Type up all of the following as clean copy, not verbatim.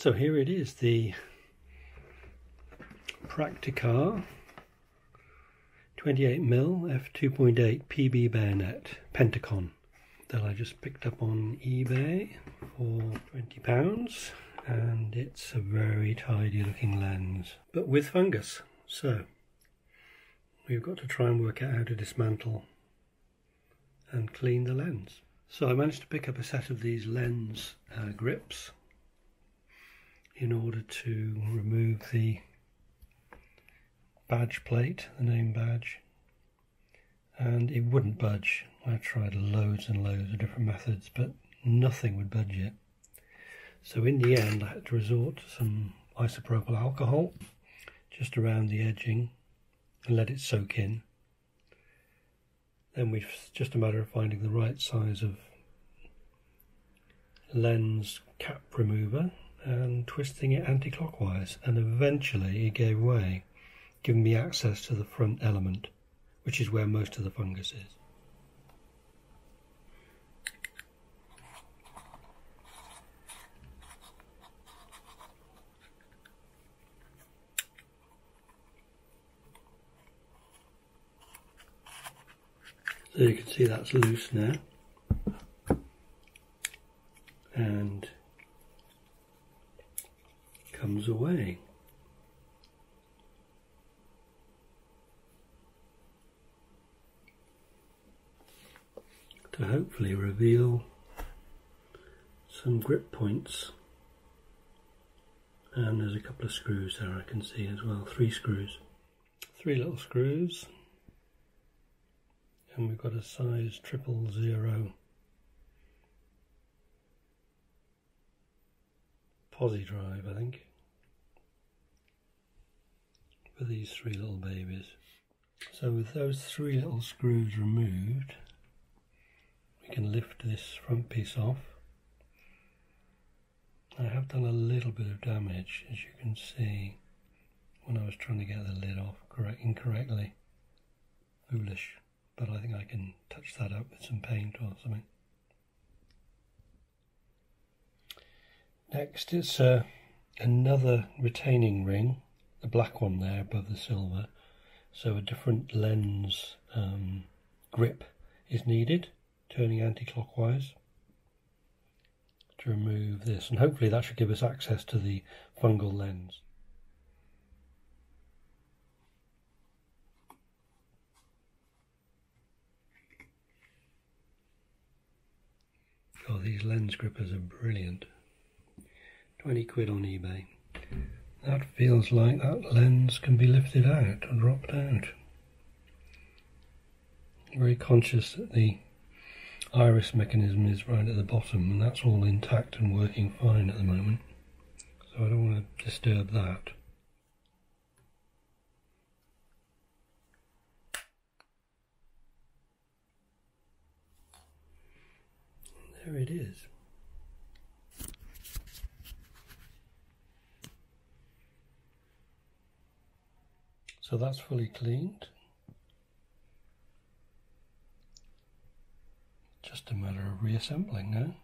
So here it is, the Prakticar 28mm f2.8 PB bayonet Pentacon that I just picked up on eBay for £20, and it's a very tidy looking lens, but with fungus. So we've got to try and work out how to dismantle and clean the lens. So I managed to pick up a set of these lens grips in order to remove the badge plate, the name badge, and it wouldn't budge. I tried loads and loads of different methods, but nothing would budge it. So in the end I had to resort to some isopropyl alcohol just around the edging and let it soak in. Then it's just a matter of finding the right size of lens cap remover and twisting it anti-clockwise, and eventually it gave way, giving me access to the front element, which is where most of the fungus is. So you can see that's loose now, and comes away. To hopefully reveal some grip points, and there's a couple of screws there I can see as well, three little screws, and we've got a size 000 Posi Drive, I think, for these three little babies. So with those three little screws removed, we can lift this front piece off. I have done a little bit of damage, as you can see, when I was trying to get the lid off incorrectly. Foolish, but I think I can touch that up with some paint or something. Next it's another retaining ring, the black one there above the silver, so a different lens grip is needed, turning anti-clockwise to remove this, and hopefully that should give us access to the fungal lens. Oh, these lens grippers are brilliant. 20 quid on eBay. That feels like that lens can be lifted out and dropped out. I'm very conscious that the iris mechanism is right at the bottom, and that's all intact and working fine at the moment, so I don't want to disturb that. There it is. So that's fully cleaned. Just a matter of reassembling now.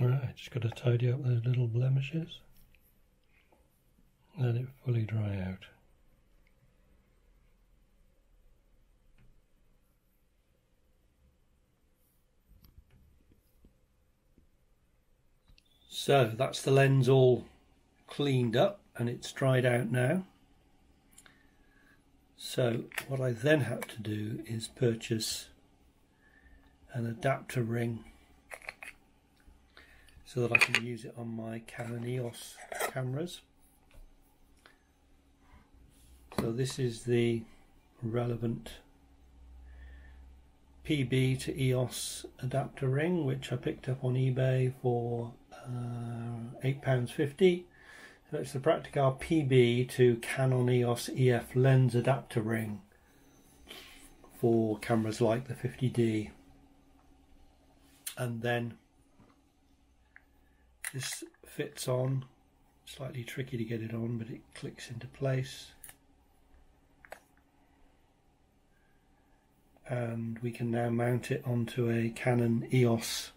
Right, just got to tidy up those little blemishes, let it fully dry out. So that's the lens all cleaned up, and it's dried out now. So what I then had to do is purchase an adapter ring so that I can use it on my Canon EOS cameras. So this is the relevant PB to EOS adapter ring, which I picked up on eBay for £8.50. So it's the Prakticar PB to Canon EOS EF lens adapter ring for cameras like the 50D. And then this fits on, slightly tricky to get it on, but it clicks into place. And we can now mount it onto a Canon EOS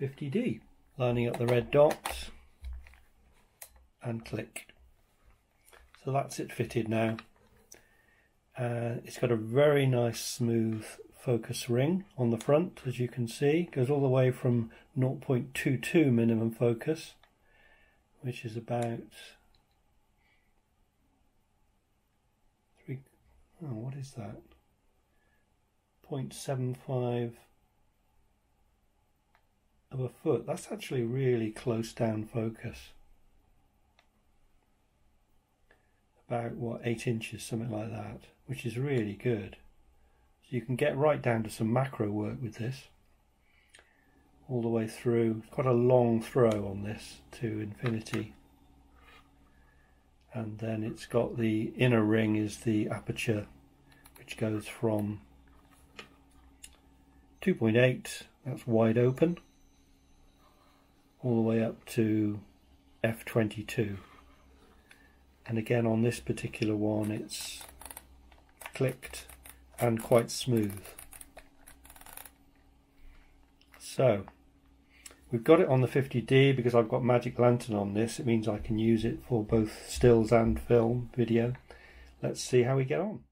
50D. Lining up the red dots and click. So that's it fitted now. It's got a very nice smooth focus ring on the front, as you can see. It goes all the way from 0.22 minimum focus, which is about three, oh, what is that? 0.75 of a foot. That's actually really close down focus. About, what, 8 inches, something like that, which is really good. So you can get right down to some macro work with this. All the way through, quite a long throw on this to infinity. And then it's got the inner ring is the aperture, which goes from 2.8, that's wide open, all the way up to f22. And again on this particular one it's clicked and quite smooth. So we've got it on the 50D because I've got Magic Lantern on this. It means I can use it for both stills and film video. Let's see how we get on.